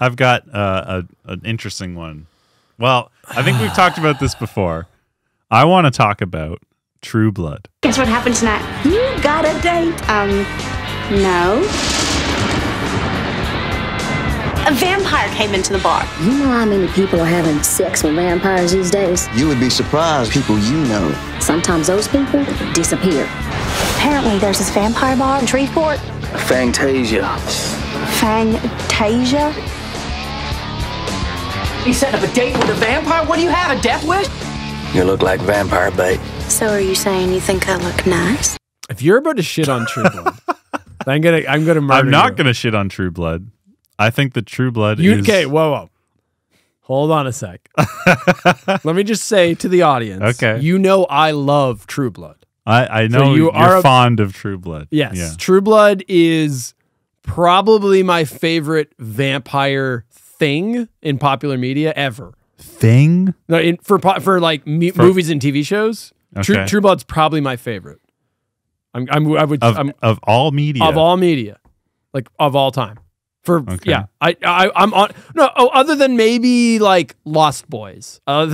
I've got an interesting one. Well, I think we've talked about this before. I want to talk about True Blood. Guess what happened tonight? You got a date. No. A vampire came into the bar. You know how many people are having sex with vampires these days? You would be surprised, people you know. Sometimes those people disappear. Apparently there's this vampire bar in Treefort. Fangtasia. Fangtasia? You set up a date with a vampire? What do you have, a death wish? You look like vampire bait. So are you saying you think I look nice? If you're about to shit on True Blood, I'm gonna murder you. I'm not gonna shit on True Blood. I think the True Blood is... Okay, whoa, whoa. Hold on a sec. Let me just say to the audience, okay, you know I love True Blood. I know so you're fond of True Blood. Yes. Yeah. True Blood is probably my favorite vampire thing in popular media ever. Thing? No, for movies and TV shows. Okay. True Blood's probably my favorite. Of all media. Of all media. Like, of all time. Other than maybe like Lost Boys, I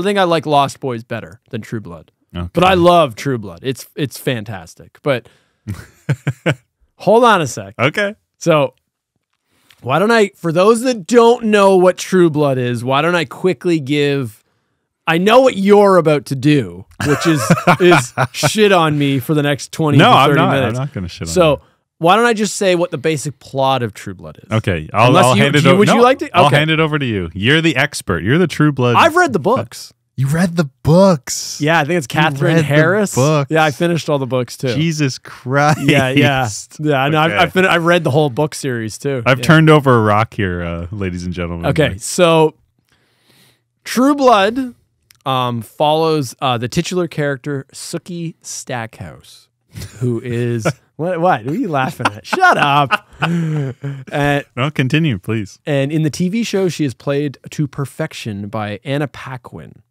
think I like Lost Boys better than True Blood, okay, but I love True Blood. It's fantastic. But hold on a sec. Okay, so why don't I? For those that don't know what True Blood is, why don't I quickly give? I know what you're about to do, which is shit on me for the next 20 to 30 minutes. I'm not going to shit on you. Why don't I just say what the basic plot of True Blood is? Okay, I'll hand it over. Would you like to? Okay. I'll hand it over to you. You're the expert. You're the True Blood. I've read the books. You read the books. Yeah, I think it's Catherine Harris. Yeah, I finished all the books too. Jesus Christ. Yeah. Okay. No, I read the whole book series too. I've turned over a rock here, ladies and gentlemen. Okay, so True Blood follows the titular character Sookie Stackhouse, who is. What are you laughing at? Shut up. No, continue, please. And in the TV show, she is played to perfection by Anna Paquin.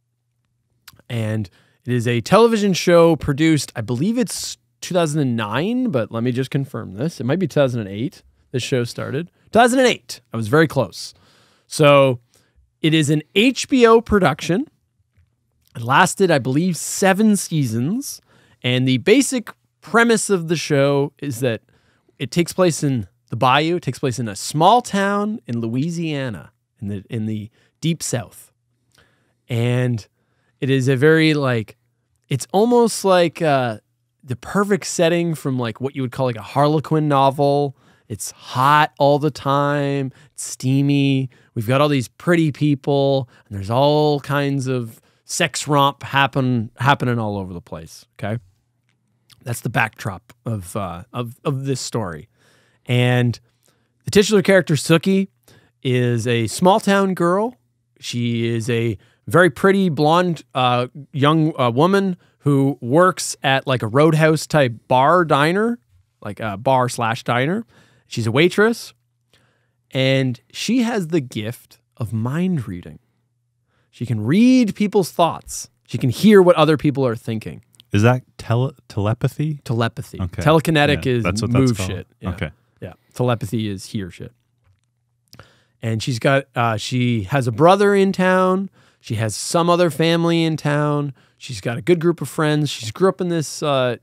And it is a television show produced, I believe it's 2009, but let me just confirm this. It might be 2008. This show started. 2008. I was very close. So it is an HBO production. It lasted, I believe, 7 seasons. And the basic premise of the show is that it takes place in the bayou. It takes place in a small town in Louisiana, in the deep south, and it is a very it's almost like the perfect setting from like what you would call like a Harlequin novel. It's hot all the time. It's steamy. We've got all these pretty people, and there's all kinds of sex romp happening all over the place. Okay. That's the backdrop of this story. And the titular character, Sookie, is a small-town girl. She is a very pretty, blonde, young woman who works at like a roadhouse-type bar diner, like a bar/diner. She's a waitress, and she has the gift of mind reading. She can read people's thoughts. She can hear what other people are thinking. Is that telepathy? Telepathy. Okay. Telekinetic is move shit. Yeah. Okay. Yeah. Telepathy is hear shit. And she's got, she has a brother in town. She has some other family in town. She's got a good group of friends. She's grew up in this town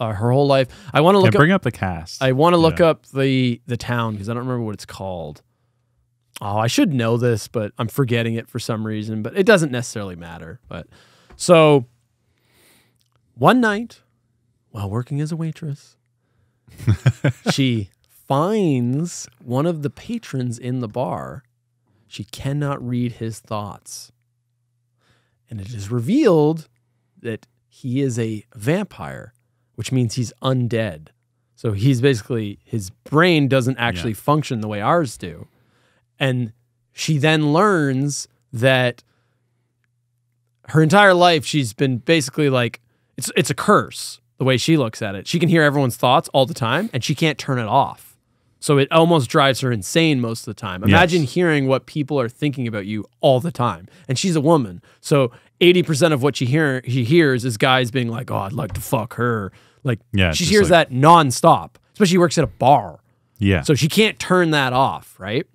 her whole life. I want to look. Bring up the cast. I want to look up the town because I don't remember what it's called. Oh, I should know this, but I'm forgetting it for some reason. But it doesn't necessarily matter. But so. One night, while working as a waitress, she finds one of the patrons in the bar. She cannot read his thoughts. And it is revealed that he is a vampire, which means he's undead. So he's basically, his brain doesn't actually function the way ours do. And she then learns that her entire life, she's been basically like, it's a curse, the way she looks at it. She can hear everyone's thoughts all the time, and she can't turn it off. So it almost drives her insane most of the time. Imagine hearing what people are thinking about you all the time. And she's a woman. So 80% of what she hears is guys being like, oh, I'd like to fuck her. Like, she hears that nonstop, especially she works at a bar. Yeah. So she can't turn that off, right?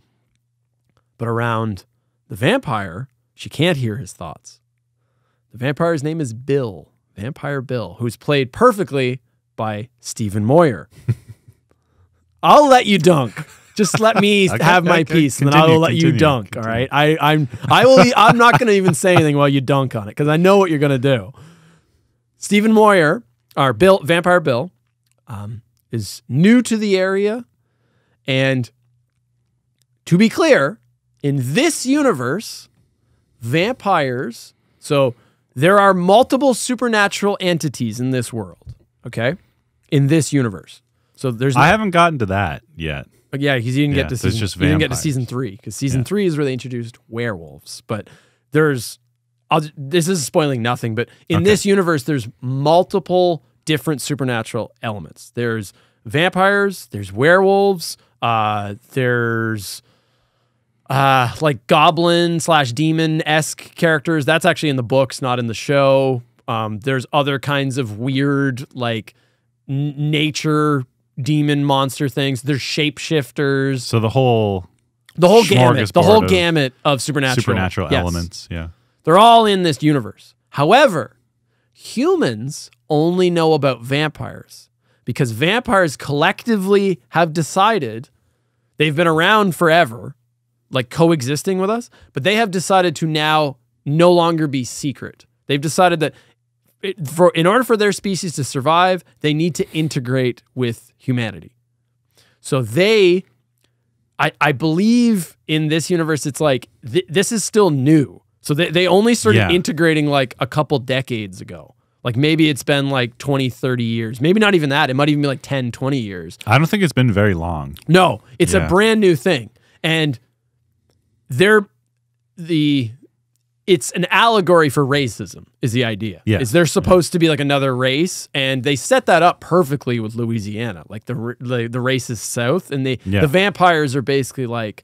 But around the vampire, she can't hear his thoughts. The vampire's name is Bill, Vampire Bill, who's played perfectly by Stephen Moyer. I'll let you dunk. Just let me have my piece, and then I'll let you dunk. All right, I'm not going to even say anything while you dunk on it because I know what you're going to do. Stephen Moyer, or Bill, Vampire Bill, is new to the area, and to be clear, in this universe, vampires. So there are multiple supernatural entities in this world. Okay, in this universe. So there's. I haven't gotten to that yet. Yeah, because you didn't get to season 3 because season 3 is where they introduced werewolves. But there's, this is spoiling nothing. But in this universe, there's multiple different supernatural elements. There's vampires. There's werewolves. There's like goblin/demon-esque characters. That's actually in the books, not in the show. There's other kinds of weird like nature. Demon monster things. There's shapeshifters. So the whole gamut of supernatural elements. Yeah, they're all in this universe. However, humans only know about vampires because vampires collectively have decided they've been around forever, like coexisting with us, but they have decided to now no longer be secret. They've decided that. In order for their species to survive, they need to integrate with humanity. So they, I believe in this universe, it's like, this is still new. So they only started integrating like a couple decades ago. Like maybe it's been like 20, 30 years. Maybe not even that. It might even be like 10, 20 years. I don't think it's been very long. No, it's a brand new thing. And it's an allegory for racism is the idea. Yeah. Is they're supposed to be like another race, and they set that up perfectly with Louisiana, like the racist South, and the vampires are basically like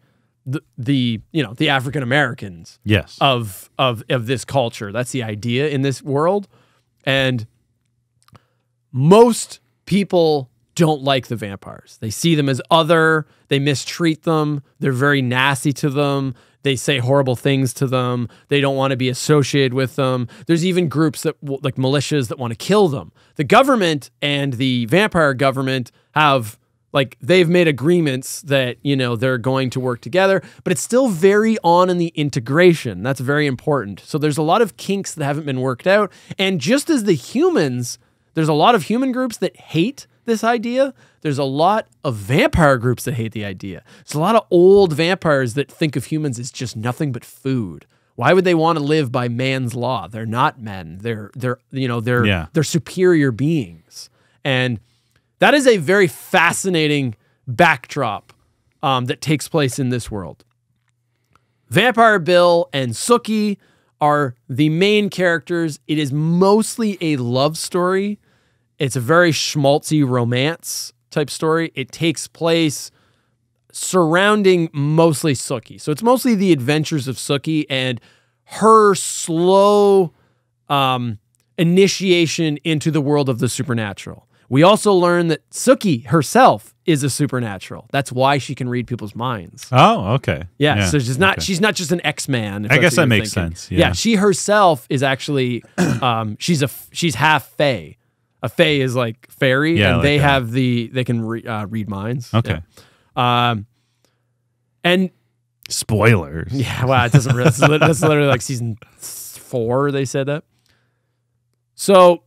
the African Americans of this culture. That's the idea in this world. And most people don't like the vampires. They see them as other, they mistreat them, they're very nasty to them. They say horrible things to them. They don't want to be associated with them. There's even groups that, like militias, that want to kill them. The government and the vampire government have, like, they've made agreements that, you know, they're going to work together, but it's still very on in the integration. That's very important. So there's a lot of kinks that haven't been worked out. And just as the humans, there's a lot of human groups that hate this idea, there's a lot of vampire groups that hate the idea. There's a lot of old vampires that think of humans as just nothing but food. Why would they want to live by man's law? They're not men. They're superior beings. And that is a very fascinating backdrop that takes place in this world. Vampire Bill and Sookie are the main characters. It is mostly a love story. It's a very schmaltzy romance type story. It takes place surrounding mostly Sookie. So it's mostly the adventures of Sookie and her slow initiation into the world of the supernatural. We also learn that Sookie herself is a supernatural. That's why she can read people's minds. Oh, okay. Yeah, so she's not just an X-Man. I guess that makes sense. Yeah. She herself is actually, she's half fae. A fae is like fairy, and like they can read minds. Okay. Yeah. And spoilers. Yeah, well, it doesn't really. That's literally like season 4. They said that. So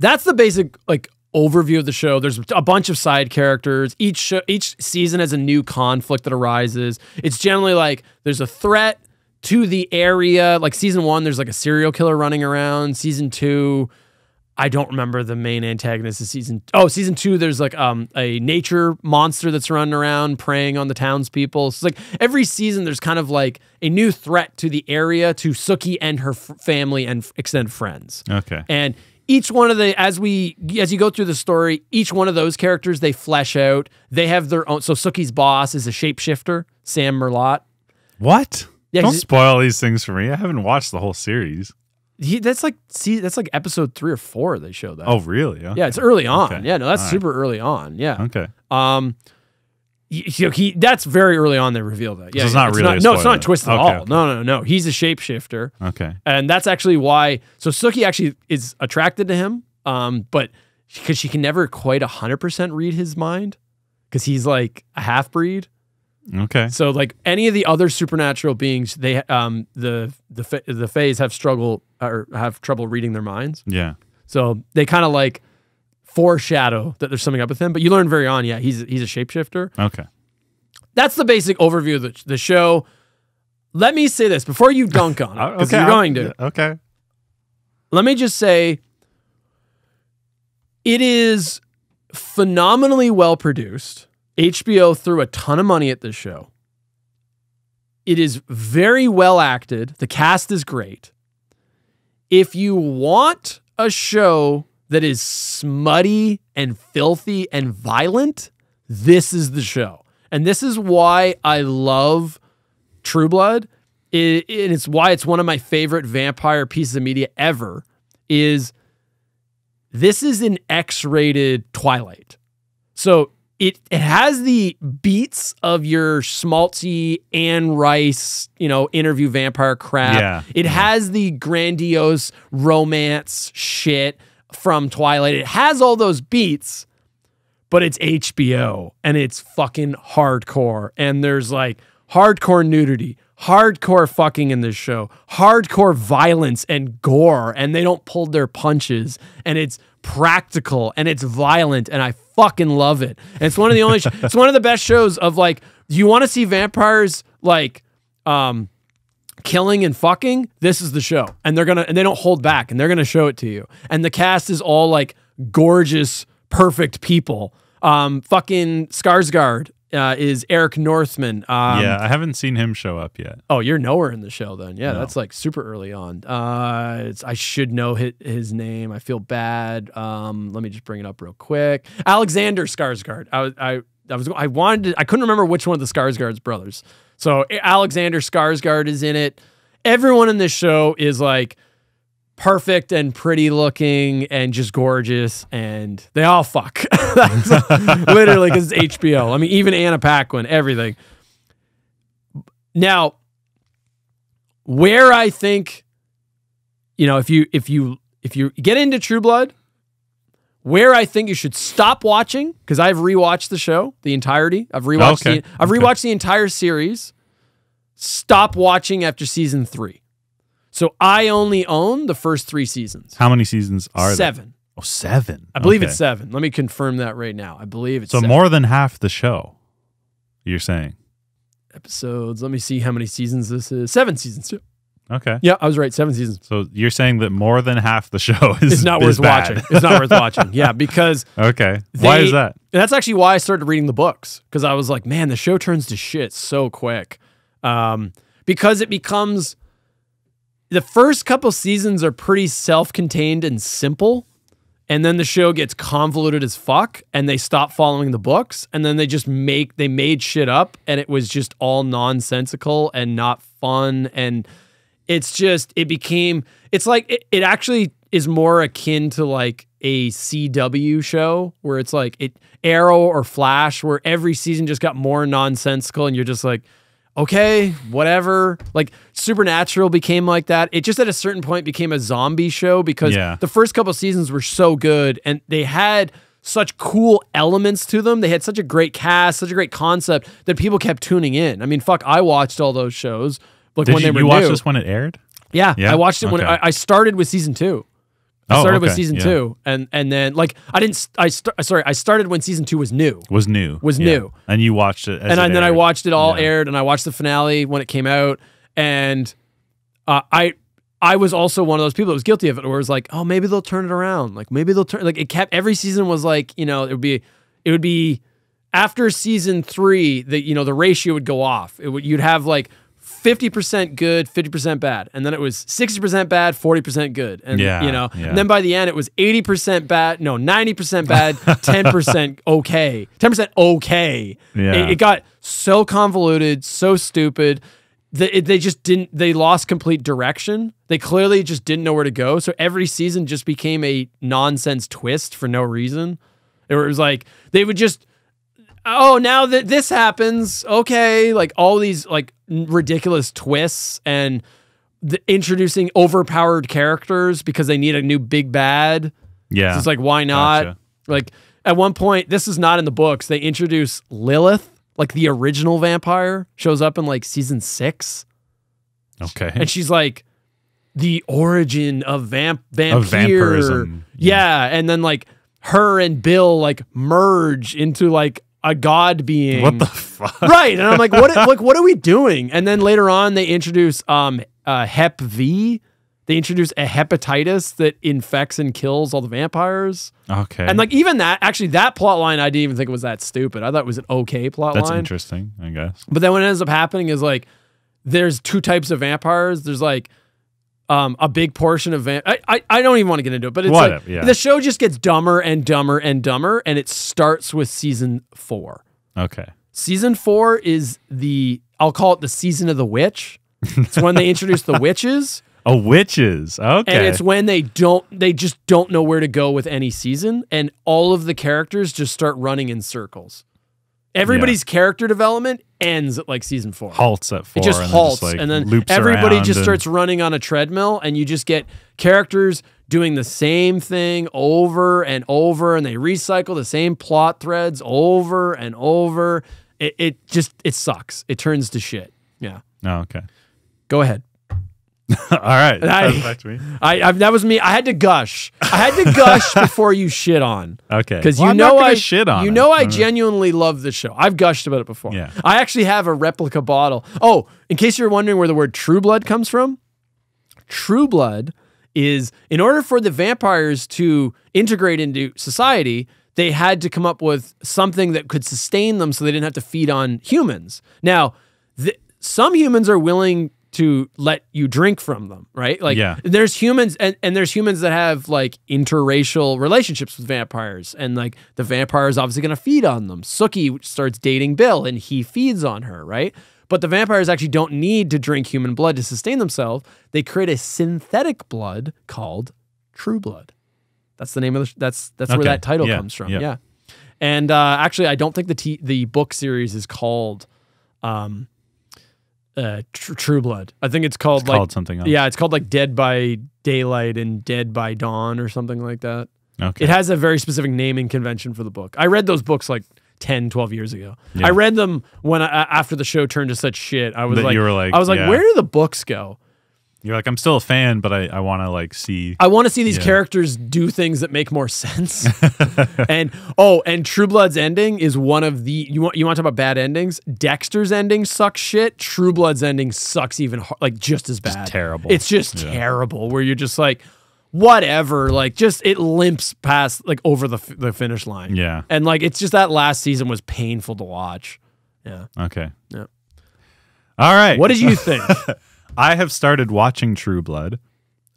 that's the basic like overview of the show. There's a bunch of side characters. Each season has a new conflict that arises. It's generally like there's a threat to the area. Like season 1, there's like a serial killer running around. Season 2. I don't remember the main antagonist of season. Oh, season 2, there's like a nature monster that's running around preying on the townspeople. So it's like every season, there's kind of like a new threat to the area, to Sookie and her family and extended friends. Okay. And each one of the as you go through the story, each one of those characters they flesh out. They have their own. So Sookie's boss is a shapeshifter, Sam Merlotte. What? Yeah, don't spoil these things for me. I haven't watched the whole series. That's like episode 3 or 4 they show that. Oh, really? Okay. Yeah, it's early on. Okay. Yeah, no, that's super early on. Yeah. Okay. So that's very early on they reveal that. Yeah, it's not a twist at all. No. He's a shapeshifter. Okay. And that's actually why, so Sookie actually is attracted to him, but because she can never quite 100% read his mind because he's like a half-breed. Okay. So like any of the other supernatural beings, they the Fays have trouble reading their minds. Yeah. So they kind of like foreshadow that there's something up with him, but you learn very on, yeah, he's a shapeshifter. Okay. That's the basic overview of the show. Let me say this before you dunk on it, because okay. Let me just say it is phenomenally well produced. HBO threw a ton of money at this show. It is very well acted. The cast is great. If you want a show that is smutty and filthy and violent, this is the show. And this is why I love True Blood. And it's why it's one of my favorite vampire pieces of media ever, is this is an X-rated Twilight. So it has the beats of your schmaltzy Anne Rice, interview vampire crap. Yeah. It has the grandiose romance shit from Twilight. It has all those beats, but it's HBO and it's fucking hardcore. And there's like hardcore nudity, hardcore fucking in this show, hardcore violence and gore, and they don't pull their punches, and it's practical and it's violent, and I fucking love it. And it's one of the only it's one of the best shows of like, do you want to see vampires like killing and fucking? This is the show. And they don't hold back, and they're gonna show it to you. And the cast is all like gorgeous, perfect people. Fucking Skarsgård is Eric Northman. Yeah, I haven't seen him show up yet. Oh, you're nowhere in the show then. Yeah, no. That's like super early on. I should know his name. I feel bad. Let me just bring it up real quick. Alexander Skarsgård. I couldn't remember which one of the Skarsgård's brothers. So Alexander Skarsgård is in it. Everyone in this show is like perfect and pretty looking and just gorgeous, and they all fuck. That's literally, because it's HBO. I mean, even Anna Paquin, everything. Now, where I think, if you get into True Blood, where I think you should stop watching, because I've rewatched the show, the entirety. I've rewatched the entire series. Stop watching after season 3. So I only own the first 3 seasons. How many seasons are there? 7. Oh, 7. I believe it's 7. Let me confirm that right now. I believe it's 7. So more than half the show, you're saying. Episodes. Let me see how many seasons this is. 7 seasons. Okay. Yeah, I was right. 7 seasons. So you're saying that more than half the show is not worth watching. It's not worth watching. Yeah, because okay, why is that? That's actually why I started reading the books, because I was like, man, the show turns to shit so quick, because it becomes, the first couple seasons are pretty self-contained and simple, and then the show gets convoluted as fuck, and they stop following the books, and then they just made shit up, and it was just all nonsensical and not fun and. It's just, it actually is more akin to like a CW show where it's like Arrow or Flash, where every season just got more nonsensical and you're just like, okay, whatever. Like Supernatural became like that. It just at a certain point became a zombie show because the first couple seasons were so good and they had such cool elements to them. They had such a great cast, such a great concept that people kept tuning in. I mean, fuck, I watched all those shows. Like did when you watch this when it aired? Yeah, yeah? I watched it when I started with season 2. I started with season two, and then like I didn't. I started when season 2 was new. Was new. And you watched it, then I watched it all aired, and I watched the finale when it came out, and I was also one of those people that was guilty of it, where it was like, oh, maybe they'll turn it around. Like maybe they'll turn. Like it kept, every season was like, it would be after season 3 that the ratio would go off. You'd have like 50% good, 50% bad. And then it was 60% bad, 40% good. And and then by the end it was 80% bad, no, 90% bad, 10% okay. 10% okay. Yeah. It got so convoluted, so stupid. They lost complete direction. They clearly just didn't know where to go. So every season just became a nonsense twist for no reason. It was like they would just oh, now that this happens, okay, like all these like ridiculous twists and the introducing overpowered characters because they need a new big bad. Yeah. So it's like, why not? Gotcha. Like at one point, this is not in the books. They introduce Lilith, like the original vampire, shows up in like season 6. Okay. And she's like the origin of vampirism. Yeah. And then like her and Bill like merge into like a god being. What the fuck? Right. And I'm like, what? Like, what are we doing? And then later on, they introduce Hep V. They introduce a hepatitis that infects and kills all the vampires. Okay. And like even that, actually that plot line, I didn't even think it was that stupid. I thought it was an okay plot line. That's interesting, I guess. But then what ends up happening is like, there's two types of vampires. There's like a big portion of I don't even want to get into it, but it's like, yeah. The show just gets dumber and dumber and dumber, and it starts with season 4. Okay. Season 4 is the, I'll call it the season of the witch. It's when they introduce the witches. Oh, witches. Okay. And it's when they just don't know where to go with any season, and all of the characters just start running in circles. Everybody's character development ends at like season 4. Halts at 4. It just halts, and then, loops everybody just starts running on a treadmill, and you just get characters doing the same thing over and over, and they recycle the same plot threads over and over. It sucks. It turns to shit. Yeah. Oh, okay. Go ahead. All right. That was me. I had to gush. I had to gush before you shit on. Okay. Because well, you know I shit on. You know I genuinely love the show. I've gushed about it before. Yeah. I actually have a replica bottle. Oh, in case you're wondering where the word True Blood comes from, True Blood is, in order for the vampires to integrate into society, they had to come up with something that could sustain them so they didn't have to feed on humans. Now, some humans are willing to let you drink from them, right? Like, yeah. There's humans, and there's humans that have like interracial relationships with vampires, and like the vampire is obviously going to feed on them. Sookie starts dating Bill, and he feeds on her, right? But the vampires actually don't need to drink human blood to sustain themselves. They create a synthetic blood called True Blood. That's the name of the. That's okay. Where that title comes from. Yeah, and actually, I don't think the book series is called. True Blood. I think it's called something else. Yeah, it's called like Dead by Daylight and Dead by Dawn or something like that. Okay. It has a very specific naming convention for the book. I read those books like 10, 12 years ago. Yeah. I read them when after the show turned to such shit. I was like, where do the books go? You're like, I'm still a fan, but I want to like see. I want to see these characters do things that make more sense. and True Blood's ending is one of the you want to talk about bad endings. Dexter's ending sucks shit. True Blood's ending sucks even just as bad. Just terrible. It's just terrible. Where you're just like, whatever. Like just it limps past like over the finish line. Yeah. And like it's just that last season was painful to watch. Yeah. Okay. Yeah. All right. What did you think? I have started watching True Blood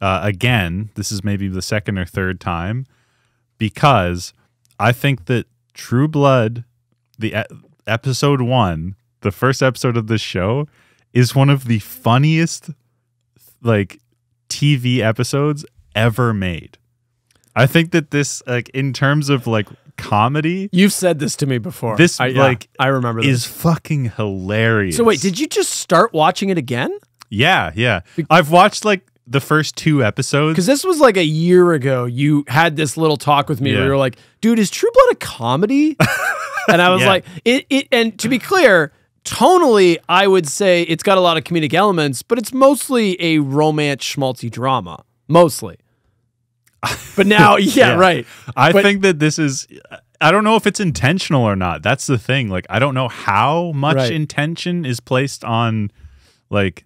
again. This is maybe the second or third time because I think that True Blood, the episode 1, the first episode of this show, is one of the funniest like TV episodes ever made. I think that this, like, in terms of like comedy, you've said this to me before. This I remember this. Is fucking hilarious. So wait, did you just start watching it again? Yeah, yeah. I've watched like the first 2 episodes. Because this was like a year ago. You had this little talk with me where you were like, dude, is True Blood a comedy? And I was like, it. And to be clear, tonally, I would say it's got a lot of comedic elements, but it's mostly a romance schmaltzy drama. Mostly. But now, right. I think that this is, I don't know if it's intentional or not. That's the thing. Like, I don't know how much intention is placed on like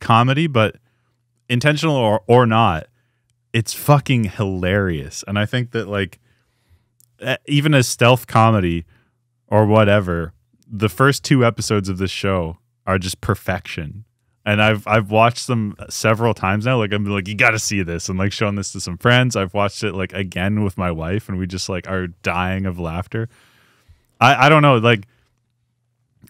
comedy, but intentional or not, it's fucking hilarious. And I think that like even as stealth comedy or whatever, the first 2 episodes of this show are just perfection. And I've watched them several times now. Like I'm like, you got to see this. I'm like showing this to some friends. I've watched it like again with my wife, and we just like are dying of laughter. I don't know, like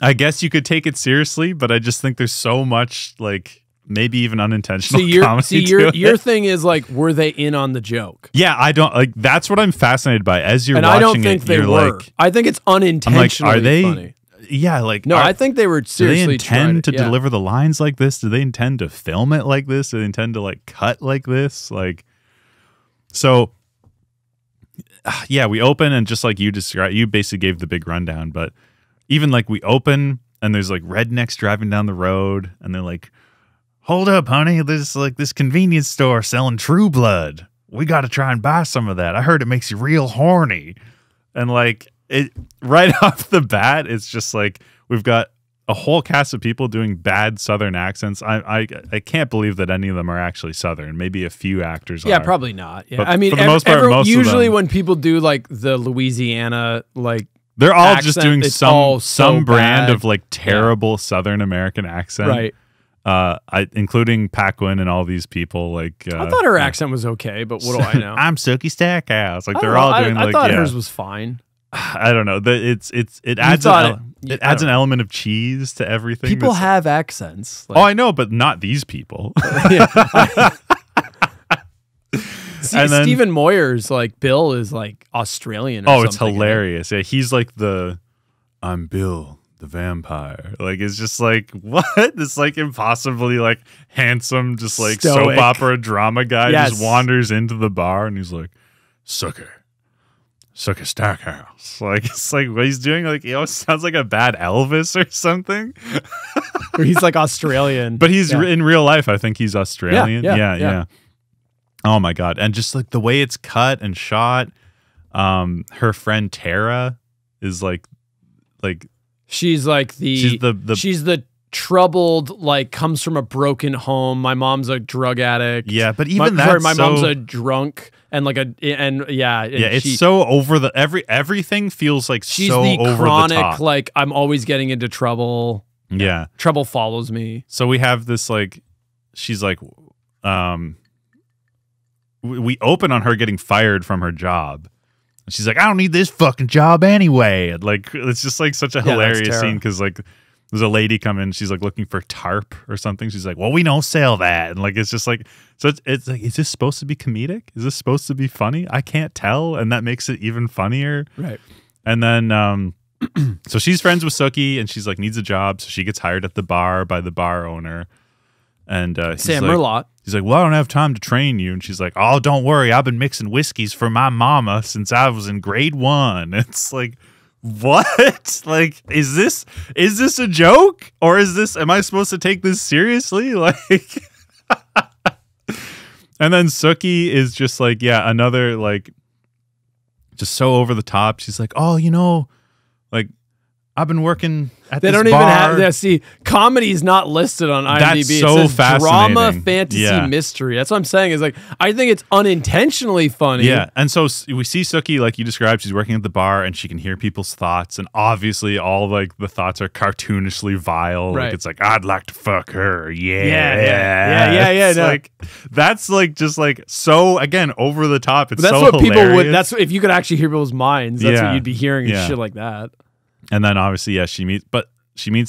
I guess you could take it seriously, but I just think there's so much like maybe even unintentional comedy. See, your thing is like, were they in on the joke? Yeah, I don't like. That's what I'm fascinated by. As you're watching, I don't think they were. Like, I think it's unintentional. Like, are they? Funny. Yeah, like no, I think they were seriously. Do they intend to deliver the lines like this? Do they intend to film it like this? Do they intend to like cut like this? Like, so yeah, we open and just like you described, you basically gave the big rundown. But even like we open and there's like rednecks driving down the road and they're like, "Hold up, honey! There's like this convenience store selling True Blood. We got to try and buy some of that. I heard it makes you real horny." And like. It right off the bat, it's just like we've got a whole cast of people doing bad Southern accents. I can't believe that any of them are actually Southern. Maybe a few actors are. Yeah, probably not. Yeah, but I mean, for the most part, most usually of them, when people do like the Louisiana, like they're all accent, just doing some brand of like terrible Southern American accent, right? Including Paquin and all these people. Like I thought her accent was okay, but what do I know? I'm Sookie Stackhouse. Like they're all doing. I thought hers was fine. I don't know. It adds an element of cheese to everything. People have accents. Like, oh, I know, but not these people. See, then, Stephen Moyer's like Bill is like Australian. Or it's hilarious. Yeah, he's like I'm Bill the vampire. Like it's just like what? It's like impossibly like handsome, just like stoic soap opera drama guy just wanders into the bar and he's like, "Sucker. Sookie Stackhouse." Like it's like what he's doing. Like he always sounds like a bad Elvis or something. Or he's like Australian, but he's in real life. I think he's Australian. Yeah. Oh my god! And just like the way it's cut and shot. Her friend Tara is like she's the troubled, like comes from a broken home. My mom's a drug addict. Yeah, but even that, my mom's a drunk and like it's so over the everything feels like she's so the over chronic, the top. Like I'm always getting into trouble. Yeah, trouble follows me. So we have this like, she's like, we open on her getting fired from her job. And she's like, "I don't need this fucking job anyway." And like it's just like such a hilarious scene because like. There's a lady come in. She's like looking for tarp or something. She's like, "Well, we don't sell that." And like, it's just like, so it's like, is this supposed to be comedic? Is this supposed to be funny? I can't tell. And that makes it even funnier. Right. And then, so she's friends with Sookie and she's like, needs a job. So she gets hired at the bar by the bar owner. And Sam Merlotte. He's like, "Well, I don't have time to train you." And she's like, "Oh, don't worry. I've been mixing whiskeys for my mama since I was in grade 1. It's like, what? Like, is this a joke? Or is this, am I supposed to take this seriously? Like, and then Sookie is just like, yeah, another, like, just so over the top. She's like, "Oh, you know, like, I've been working at this bar." They don't even have that. See, comedy is not listed on IMDb. That's so it says fascinating. Drama, fantasy, mystery. That's what I'm saying. Is like I think it's unintentionally funny. Yeah, and so we see Sookie, like you described, she's working at the bar and she can hear people's thoughts, and obviously all like the thoughts are cartoonishly vile. Right. Like it's like, "I'd like to fuck her." Yeah. No. Like that's like just like so again over the top. It's that's so what hilarious. People would. That's if you could actually hear people's minds. That's what you'd be hearing and shit like that. And then obviously, yeah, she meets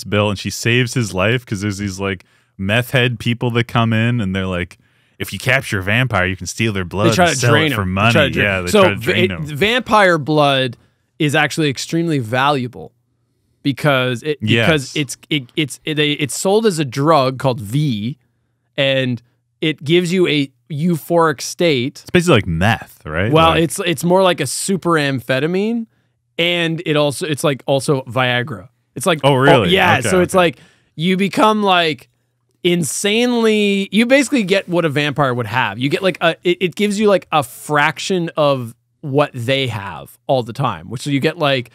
Bill and she saves his life because there's these like meth head people that come in and they're like, "If you capture a vampire, you can steal their blood and sell it for money." They try to drain them. Vampire blood is actually extremely valuable because it's sold as a drug called V, and it gives you a euphoric state. It's basically like meth, right? Well, like, it's more like a super amphetamine. And it's also Viagra. It's like, oh really? Oh, yeah. Okay, so it's like you become like insanely. You basically get what a vampire would have. You get like it gives you like a fraction of what they have all the time. Which so you get like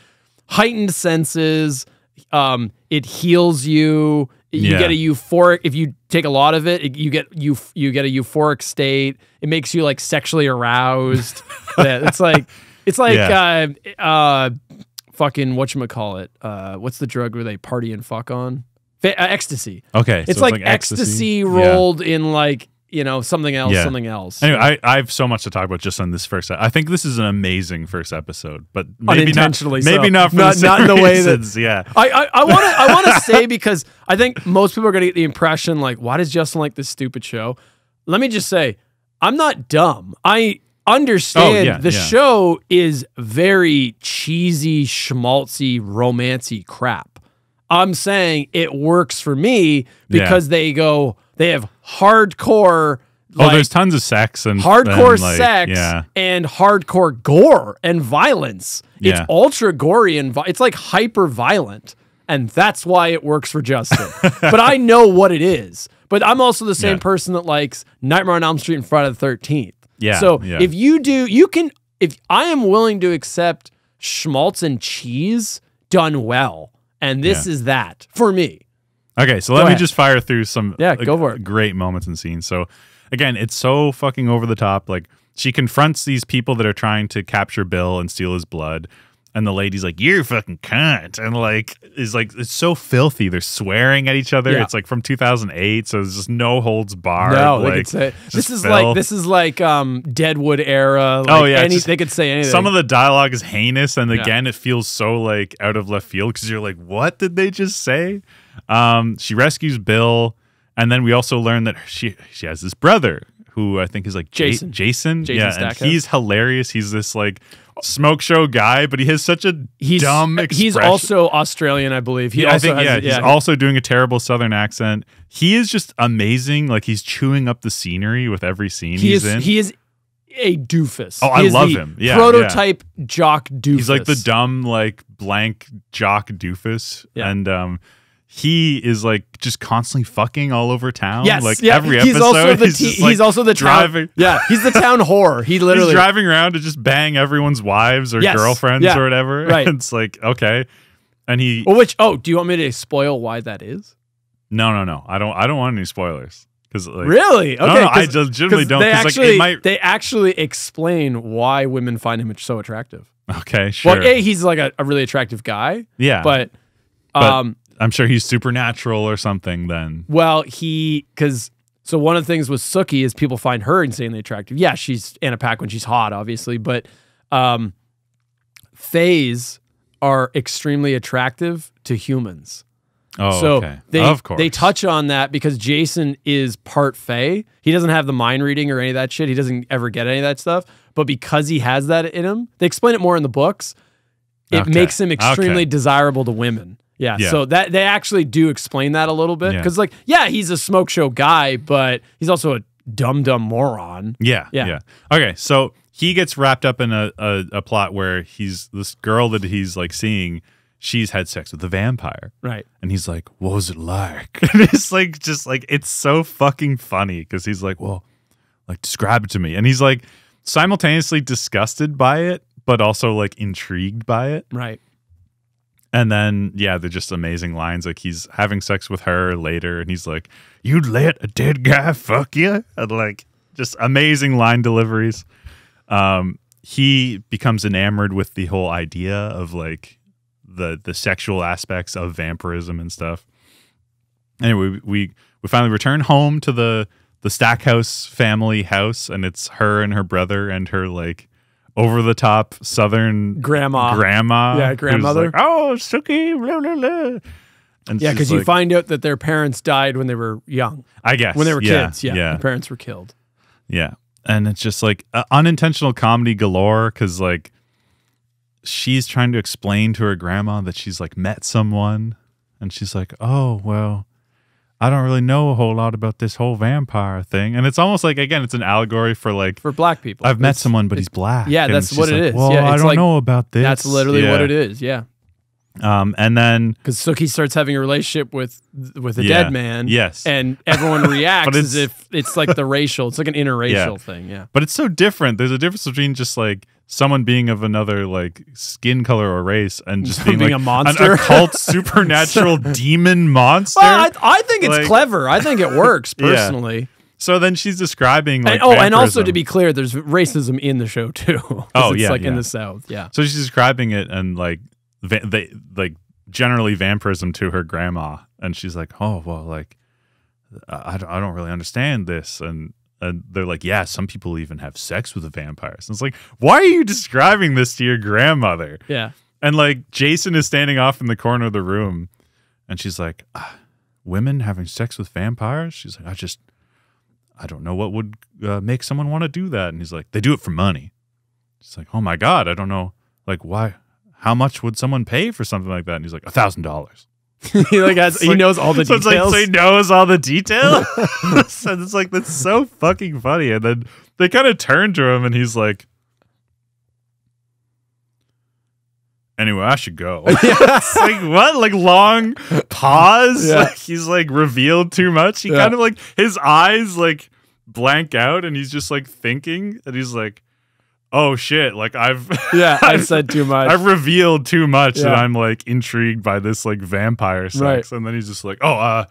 heightened senses. It heals you. You get a euphoric. If you take a lot of it, you get a euphoric state. It makes you like sexually aroused. It's like. It's like fucking whatchamacallit. What's the drug where they party and fuck on? Ecstasy. Okay. It's like ecstasy rolled in like you know, something else, yeah. something else. Anyway, I have so much to talk about just on this first. I think this is an amazing first episode, but maybe not. Maybe not for not in the way that. Yeah, I want to say, because I think most people are going to get the impression like, why does Justin like this stupid show? Let me just say, I'm not dumb. I understand the show is very cheesy, schmaltzy, romancy crap. I'm saying it works for me because they have hardcore. Like, there's tons of sex and hardcore sex and hardcore gore and violence. Yeah. It's ultra gory and it's like hyper violent, and that's why it works for Justin. But I know what it is. But I'm also the same person that likes Nightmare on Elm Street and Friday the 13th. Yeah. So if you do, you can. If I am willing to accept schmaltz and cheese done well. And this is that for me. Okay, so let me just fire through some great moments and scenes. So, again, it's so fucking over the top. Like, she confronts these people that are trying to capture Bill and steal his blood. And the lady's like, "You're fucking cunt." And, like, it's so filthy. They're swearing at each other. Yeah. It's, like, from 2008, so there's just no holds barred. No, like, they could say. This is like Deadwood era. Like, they could say anything. Some of the dialogue is heinous, and, again, it feels so, like, out of left field because you're like, what did they just say? She rescues Bill, and then we also learn that she has this brother who I think is, like, Jason Stackhouse. And he's hilarious. He's this, like, smoke show guy, but he has such a dumb expression. He's also Australian, I believe. He's also doing a terrible Southern accent. He is just amazing. Like, he's chewing up the scenery with every scene he's in. He is a doofus. Oh, I love him. Yeah, prototype jock doofus. He's like the dumb, like, blank jock doofus. Yeah. And he is, like, just constantly fucking all over town. Yes, like every episode. He's also the town. Yeah, he's the town whore. He literally he's driving around to just bang everyone's wives or girlfriends or whatever. Right. It's like, okay, and he. Do you want me to spoil why that is? No. I don't want any spoilers. Because like, really, okay, no, I legitimately don't. They actually explain why women find him so attractive. Okay, sure. Well, he's like a really attractive guy. Yeah, but I'm sure he's supernatural or something then. Well, so one of the things with Sookie is people find her insanely attractive. Yeah, she's Anna Paquin. She's hot, obviously, but fays are extremely attractive to humans. Oh, so okay. They touch on that because Jason is part fae. He doesn't have the mind reading or any of that shit. He doesn't ever get any of that stuff. But because he has that in him, they explain it more in the books. It makes him extremely desirable to women. Yeah, so that they actually do explain that a little bit because, he's a smoke show guy, but he's also a dumb moron. Yeah. Okay, so he gets wrapped up in a plot where this girl that he's like seeing. She's had sex with a vampire, right? And he's like, "What was it like?" And it's like, just like it's so fucking funny because he's like, "Well, like describe it to me," and he's like simultaneously disgusted by it, but also like intrigued by it, right? And then, they're just amazing lines. Like, he's having sex with her later, and he's like, "You'd let a dead guy fuck you?" And, like, just amazing line deliveries. He becomes enamored with the whole idea of, like, the sexual aspects of vampirism and stuff. Anyway, we finally return home to the Stackhouse family house, and it's her and her brother and her, like, over-the-top Southern grandma. Yeah, grandmother. Like, "Oh, Sookie, blah, blah, blah." And because you find out that their parents died when they were young. I guess. When they were kids, Their parents were killed. Yeah, and it's just, like, unintentional comedy galore because, like, she's trying to explain to her grandma that she's, like, met someone. And she's like, "Oh, well, I don't really know a whole lot about this whole vampire thing." And it's almost like, again, it's an allegory for, like... for black people. I've met someone, but he's black. Yeah, that's what it is. Well, I don't know about this. That's literally what it is, and then... because Sookie starts having a relationship with a dead man. Yes. And everyone reacts as if it's like the racial... it's like an interracial thing, But it's so different. There's a difference between just, like... someone being of another, like, skin color or race and just being like, a monster, an occult supernatural demon monster. Well, I think it's clever. I think it works personally. Yeah. So then she's describing like vampirism. And also to be clear, there's racism in the show too. It's in the South. Yeah. So she's describing it and generally vampirism to her grandma, and she's like, "Oh well, like I don't really understand this," and And they're like, yeah, some people even have sex with the vampires. And it's like, why are you describing this to your grandmother? Yeah. And like Jason is standing off in the corner of the room and she's like, women having sex with vampires? She's like, I don't know what would make someone want to do that. And he's like, they do it for money. She's like, oh my God, I don't know. Like, why? How much would someone pay for something like that? And he's like, $1,000. He like has, he knows all the details. Like, so he knows all the details. And it's like, that's so fucking funny. And then they kind of turn to him and he's like, anyway, I should go. It's like, what? Like, long pause? Yeah. Like, he's like revealed too much. He kind of like, his eyes like blank out and he's just like thinking and he's like, oh shit, like I've said too much. I've revealed too much that I'm like intrigued by this like vampire sex. Right. And then he's just like, oh,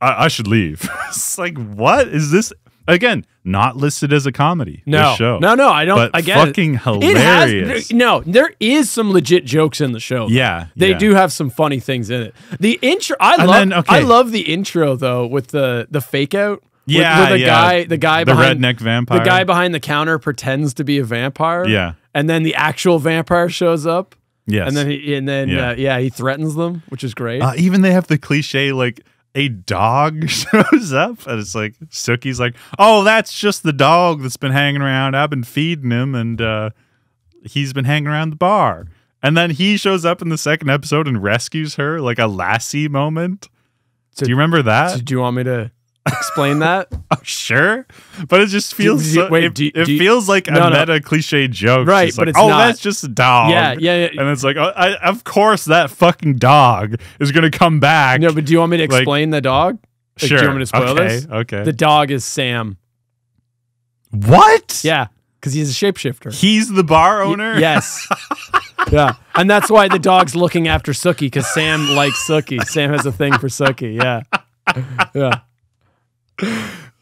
I should leave. It's like, what is this? Again, not listed as a comedy. No, show. No, I don't. But again, fucking hilarious. There is some legit jokes in the show. Yeah, they do have some funny things in it. The intro, I love the intro though with the fake out. Yeah, with the redneck vampire. The guy behind the counter pretends to be a vampire. Yeah, and then the actual vampire shows up. Yes, and then he threatens them, which is great. Even they have the cliche like. A dog shows up and it's like Sookie's like, oh, that's just the dog that's been hanging around. I've been feeding him and he's been hanging around the bar. And then he shows up in the second episode and rescues her, like a Lassie moment. So, do you remember that? So do you want me to explain that? Oh, sure. But it just feels feels like a meta cliche joke. Right. It's like, but it's not. That's just a dog. Yeah. And it's like, oh, of course that fucking dog is going to come back. No, but do you want me to explain the dog? Like, sure. Do you want me to spoil this? Okay. The dog is Sam. What? Yeah. Because he's a shapeshifter. He's the bar owner? Yes. Yeah. And that's why the dog's looking after Sookie, because Sam likes Sookie. Sam has a thing for Sookie. Yeah. Yeah.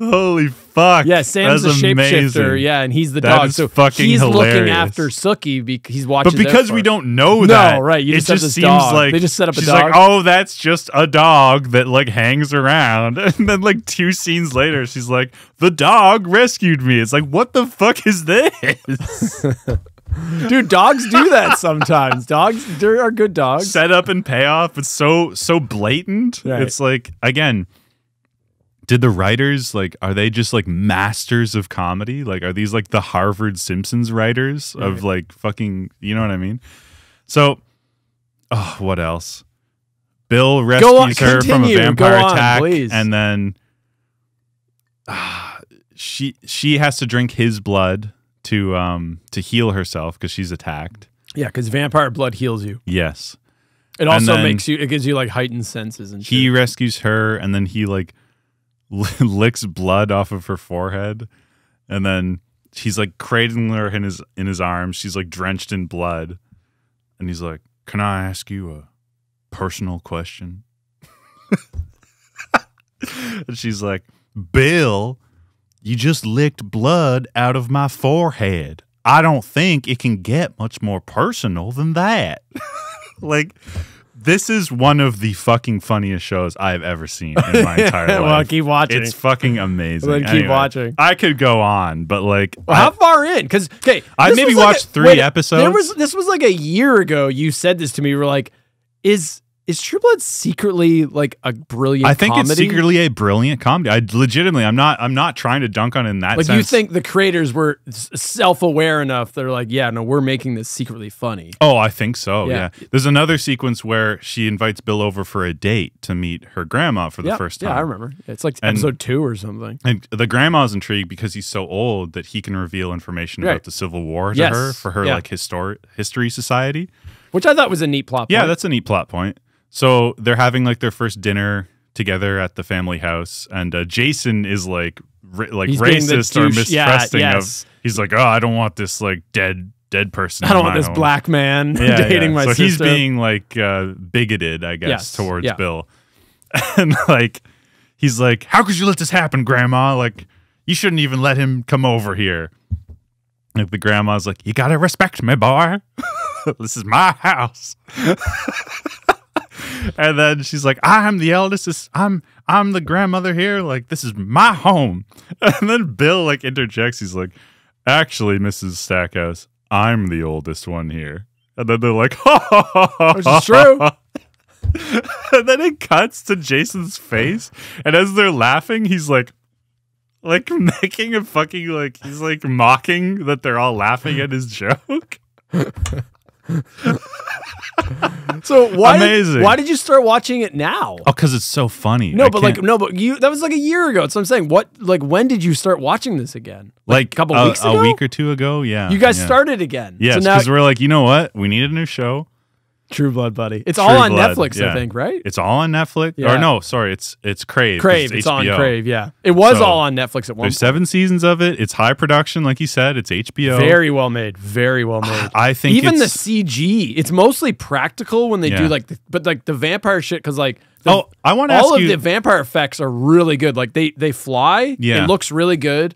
Holy fuck. Yeah, Sam's a shapeshifter. Yeah, and he's the dog. So fucking he's hilarious. Looking after Sookie because he's watching. But because we don't know that. No, right. It just seems like they just set up a dog. She's like, oh, that's just a dog that like hangs around. And then like 2 scenes later, she's like, the dog rescued me. It's like, what the fuck is this? Dude, dogs do that sometimes. Dogs, there are good dogs. Set up and payoff. It's so blatant. Right. It's like, again. Did the writers, like, are they just, like, masters of comedy? Like, are these, like, the Harvard Simpsons writers of, like, fucking, you know what I mean? So, oh, what else? Bill rescues her from a vampire attack. Please. And then she has to drink his blood to heal herself because she's attacked. Yeah, because vampire blood heals you. Yes. It also it gives you, like, heightened senses and shit. He rescues her, and then he, like, licks blood off of her forehead, and then he's like cradling her in his arms. She's like drenched in blood, and he's like, "Can I ask you a personal question?" And she's like, "Bill, you just licked blood out of my forehead. I don't think it can get much more personal than that." Like. This is one of the fucking funniest shows I've ever seen in my entire life. Well, keep watching. It's fucking amazing. Well, keep watching. I could go on, but like... Well, how far in? Because, okay... I maybe watched like 3 episodes. This was like a year ago you said this to me. You were like, is True Blood secretly like a brilliant comedy? I think it's secretly a brilliant comedy. I legitimately, I'm not trying to dunk on it in that sense. Like you think the creators were self-aware enough they're like, yeah, no, we're making this secretly funny. Oh, I think so, yeah. There's another sequence where she invites Bill over for a date to meet her grandma for the first time. Yeah, I remember. It's like episode 2 or something. And the grandma's intrigued because he's so old that he can reveal information about the Civil War to her for her like history society. Which I thought was a neat plot point. Yeah, that's a neat plot point. So they're having like their first dinner together at the family house, and Jason is like racist or mistrusting of. He's like, oh, I don't want this like dead person. I don't want this black man dating my sister. So he's being like bigoted, I guess, towards Bill, and like he's like, how could you let this happen, Grandma? Like you shouldn't even let him come over here. Like the grandma's like, you gotta respect me, boy. This is my house. And then she's like, I'm the eldest. I'm the grandmother here. Like, this is my home. And then Bill, like, interjects. He's like, actually, Mrs. Stackhouse, I'm the oldest one here. And then they're like, ha, ha, ha, ha, which is true. And then it cuts to Jason's face. And as they're laughing, he's like making a fucking, like, he's like mocking that they're all laughing at his joke. So why did you start watching it now? Oh, because it's so funny. No, but like, no, but you, that was like a year ago. So I'm saying, what, like, when did you start watching this again? Like a couple weeks ago? A week or two ago, yeah. You guys started again. Yeah, because we're like, you know what? We need a new show. True Blood, buddy. It's all on Netflix, I think, right? It's all on Netflix. Yeah. Or no, sorry, it's Crave. Crave, it's on Crave, yeah. It was all on Netflix at one point. There's 7 seasons of it. It's high production, like you said. It's HBO. Very well made. Very well made. I think even the CG, it's mostly practical when they do like, but like the vampire shit, because like I want to ask you, all of the vampire effects are really good. Like they fly. Yeah. It looks really good.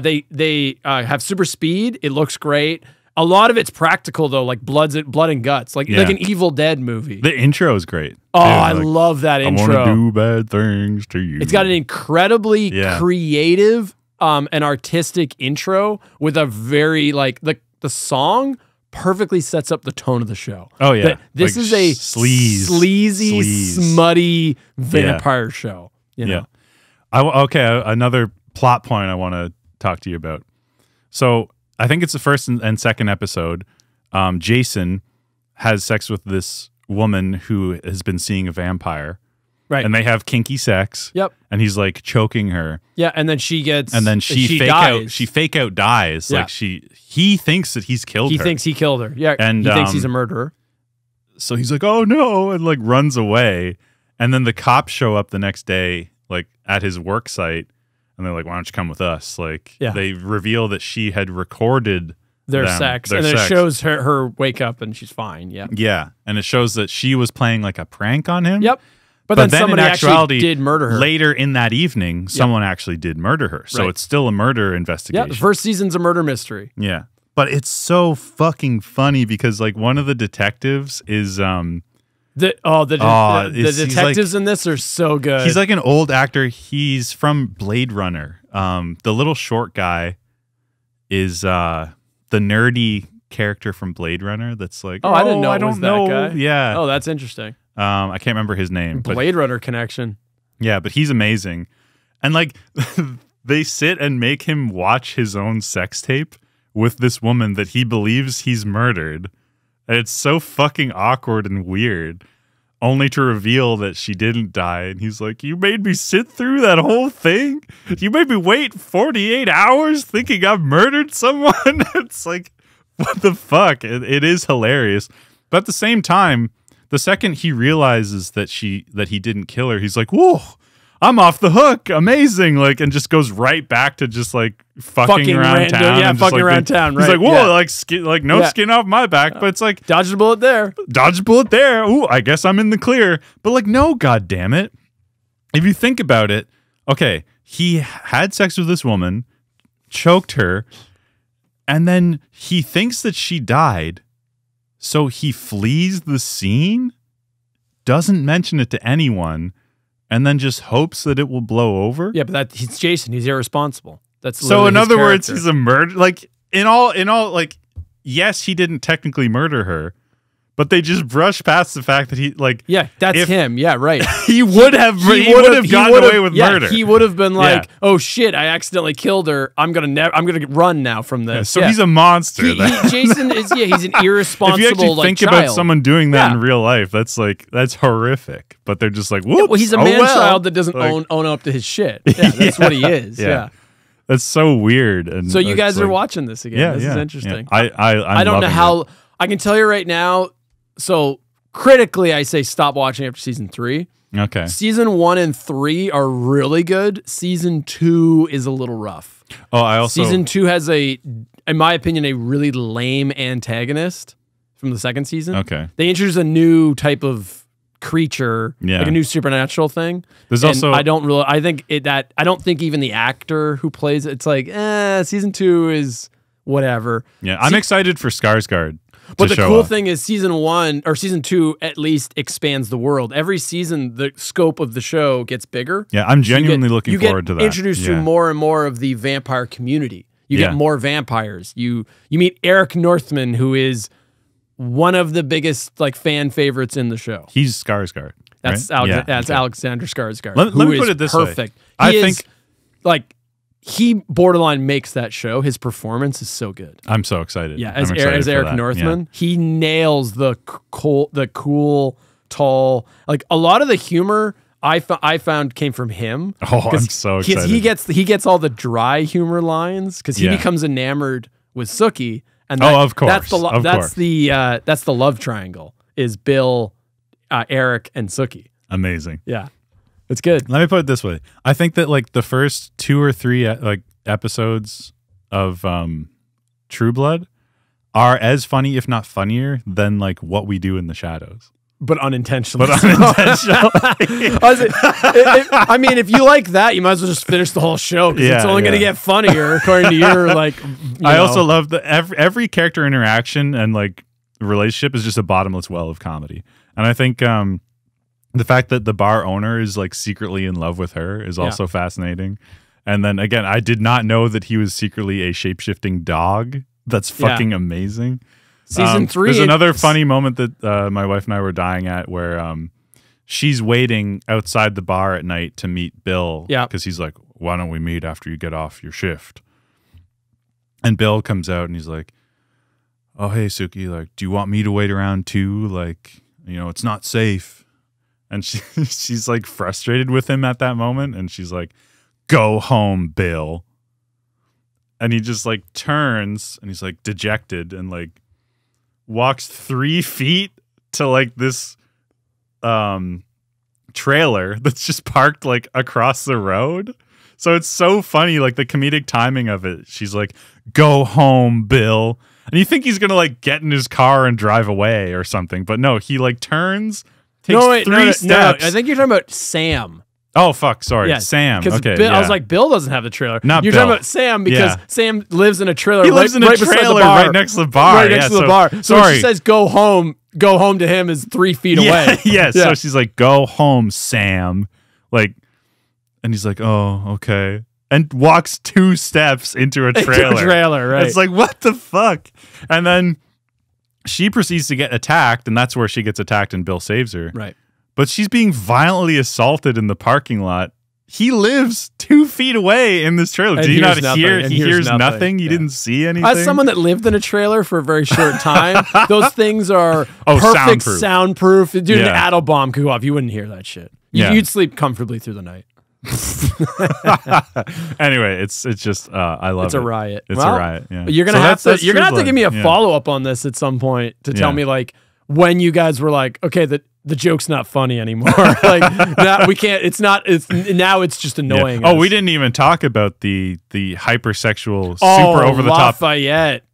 They have super speed. It looks great. A lot of it's practical though, like blood and guts, like an Evil Dead movie. The intro is great. Oh, dude, I love that intro. I want to do bad things to you. It's got an incredibly creative and artistic intro with a very like the song perfectly sets up the tone of the show. Oh yeah, this is a sleazy, smutty vampire show. You know? Yeah. Okay, another plot point I want to talk to you about. So, I think it's the first and second episode. Jason has sex with this woman who has been seeing a vampire. Right. And they have kinky sex. Yep. And he's like choking her. Yeah. And then she gets. And then she fake out dies. Yeah. Like he thinks that he's killed her. He thinks he killed her. Yeah. And he thinks he's a murderer. So he's like, oh no. And like runs away. And then the cops show up the next day, like at his work site. And they're like, why don't you come with us? Like, they reveal that she had recorded their sex. It shows her wake up and she's fine. Yeah. Yeah. And it shows that she was playing like a prank on him. Yep. But then somebody actually did murder her. Later in that evening, someone actually did murder her. So it's still a murder investigation. Yeah. The first season's a murder mystery. Yeah. But it's so fucking funny because, like, one of the detectives is, the detectives like, in this are so good. He's like an old actor. He's from Blade Runner. The little short guy is the nerdy character from Blade Runner. That's like, oh, I didn't know. I don't know. That guy. Yeah. Oh, that's interesting. I can't remember his name. Blade Runner connection. Yeah, but he's amazing. And like, they sit and make him watch his own sex tape with this woman that he believes he's murdered. And it's so fucking awkward and weird, only to reveal that she didn't die. And he's like, you made me sit through that whole thing? You made me wait 48 hours thinking I've murdered someone? It's like, what the fuck? It is hilarious. But at the same time, the second he realizes that he didn't kill her, he's like, whoa, I'm off the hook. Amazing. Like, and just goes right back to just like fucking around town. Yeah, fucking like, around town. Right. He's like, whoa, skin off my back. But it's like, dodged a bullet there. Dodged a bullet there. Ooh, I guess I'm in the clear. But like, no, God damn it. If you think about it, okay, he had sex with this woman, choked her, and then he thinks that she died. So he flees the scene, doesn't mention it to anyone. And then just hopes that it will blow over. Yeah, but he's Jason. He's irresponsible. That's so. In other words, he's a murderer. Like in all, like yes, he didn't technically murder her, but they just brush past the fact that he like that's him. Yeah, right. He would have gotten away with murder. He would have been like, oh shit, I accidentally killed her. I'm gonna run now from this. Yeah, so he's a monster. Jason is he's an irresponsible. If you actually like, think about someone doing that in real life, that's like that's horrific. But they're just like, whoops. Yeah, well, he's a man-child that doesn't like, own up to his shit. Yeah, that's what he is. Yeah. That's so weird. And so you guys are watching this again. Yeah, this is interesting. Yeah. I don't know how. I can tell you right now. So critically, I say stop watching after season 3. Okay. Season 1 and 3 are really good. Season 2 is a little rough. Oh, I also season 2 has in my opinion, a really lame antagonist from the second season. Okay. They introduce a new type of creature, like a new supernatural thing. There's also I don't think even the actor who plays it's like season 2 is whatever. Yeah, I'm excited for Skarsgård. But the cool thing is season one, or season two at least, expands the world. Every season, the scope of the show gets bigger. Yeah, I'm genuinely looking forward to that. You get introduced to more and more of the vampire community. You get more vampires. You meet Eric Northman, who is one of the biggest like fan favorites in the show. He's Skarsgård. That's right? Alexander Skarsgård. Let me put it this perfect. Way. He borderline makes that show. His performance is so good. I'm so excited. Yeah, as Eric Northman, he nails the cool, tall. Like a lot of the humor I found came from him. Oh, I'm so excited. He gets all the dry humor lines because he becomes enamored with Sookie. And that, of course, that's the love triangle is Bill, Eric, and Sookie. Amazing. Yeah. It's good. Let me put it this way. I think that like the first 2 or 3 episodes of True Blood are as funny, if not funnier, than like What We Do in the Shadows. But unintentionally. But unintentionally. I mean, if you like that, you might as well just finish the whole show because it's only going to get funnier according to your like. I also love the every character interaction and like relationship is just a bottomless well of comedy, and I think. The fact that the bar owner is like secretly in love with her is also fascinating. And then again, I did not know that he was secretly a shape-shifting dog. That's fucking amazing. Season 3. There's another funny moment that my wife and I were dying at where she's waiting outside the bar at night to meet Bill. Yeah. Because he's like, why don't we meet after you get off your shift? And Bill comes out and he's like, oh, hey, Sookie, like, do you want me to wait around too? Like, you know, it's not safe. And she's like frustrated with him at that moment. And she's like, go home, Bill. And he just like turns and he's like dejected and like walks 3 feet to like this trailer that's just parked like across the road. So it's so funny. Like the comedic timing of it. She's like, go home, Bill. And you think he's going to like get in his car and drive away or something. But no, he like turns. Takes three steps. I think you're talking about Sam. Oh, fuck. Sorry. Yeah, Sam. Okay. Bill, I was like, Bill doesn't have the trailer. You're talking about Sam because Sam lives in a trailer. He lives in a trailer right next to the bar. Right next to the bar. So when she says go home to him is 3 feet away. Yeah, so she's like, go home, Sam. Like, and he's like, oh, okay. And walks 2 steps into a trailer. Into a trailer, right. It's like, what the fuck? And then she proceeds to get attacked, and that's where she gets attacked and Bill saves her. Right. But she's being violently assaulted in the parking lot. He lives 2 feet away in this trailer. Do you not hear? He hears nothing. He didn't see anything. As someone that lived in a trailer for a very short time, those things are perfect soundproof. Dude, an atom bomb could go off. You wouldn't hear that shit. You'd sleep comfortably through the night. Anyway, it's just I love it. It's a riot. It's a riot. Yeah. You're gonna have to give me a follow up on this at some point to tell me like when you guys were like, okay, the joke's not funny anymore. Like now we can't. It's not. It's now. It's just annoying. Oh, we didn't even talk about the hypersexual, super over the top Lafayette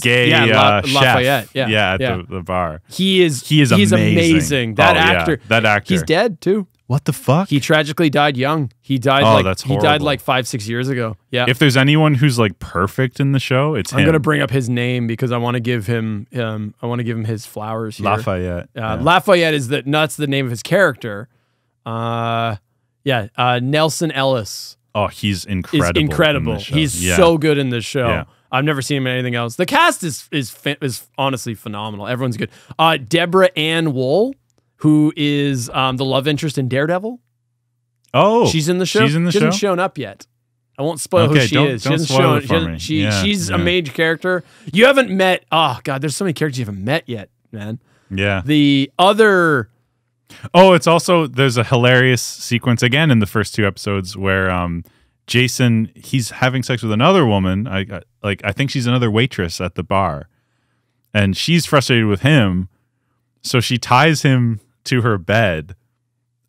gay chef. Lafayette. Yeah, at the bar. He's amazing. That actor. He's dead too. What the fuck? He tragically died young. He died like 5-6 years ago. Yeah. If there's anyone who's like perfect in the show, it's him. I'm gonna bring up his name because I want to give him his flowers here. Lafayette. Lafayette is the name of his character. Nelsan Ellis. Oh, he's incredible. He's so good in this show. Yeah. I've never seen him in anything else. The cast is honestly phenomenal. Everyone's good. Deborah Ann Woll, who is the love interest in Daredevil. Oh. She's in the show. She hasn't shown up yet. I won't spoil who she is. She's a major character. You haven't met... Oh, God, there's so many characters you haven't met yet, man. Yeah. The other... Oh, it's also... There's a hilarious sequence, again, in the first 2 episodes where Jason, he's having sex with another woman. I think she's another waitress at the bar. And she's frustrated with him. So she ties him to her bed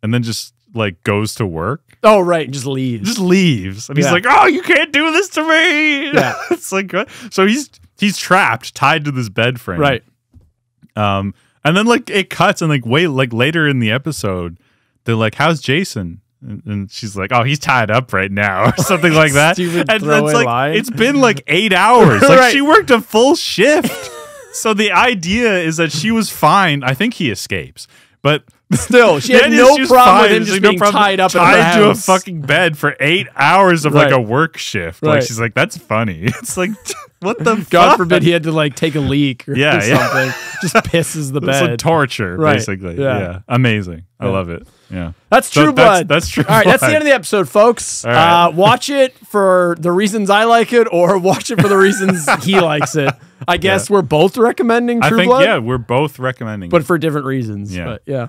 and then just like goes to work. Oh, right. Just leaves. And he's like, oh, you can't do this to me. Yeah. It's like, what? So he's trapped, tied to this bed frame. Right. And then like it cuts and like way like later in the episode, they're like, how's Jason? And she's like, oh, he's tied up right now or something like that. And it's like, line. It's been like 8 hours. Like she worked a full shift. So the idea is that she was fine. I think he escapes, but still, she had no problem with him just being tied up in to a fucking bed for 8 hours of like a work shift. Like she's like, that's funny. It's like, what the fuck? God forbid he had to like take a leak or something. Just pisses the bed. It's like torture, basically. Yeah. Amazing. I love it. Yeah. That's True Blood. That's True Blood. All right, that's the end of the episode, folks. Right. Watch it for the reasons I like it, or watch it for the reasons he likes it. I guess we're both recommending True Blood. Yeah, we're both recommending it. But for different reasons. Yeah. But yeah.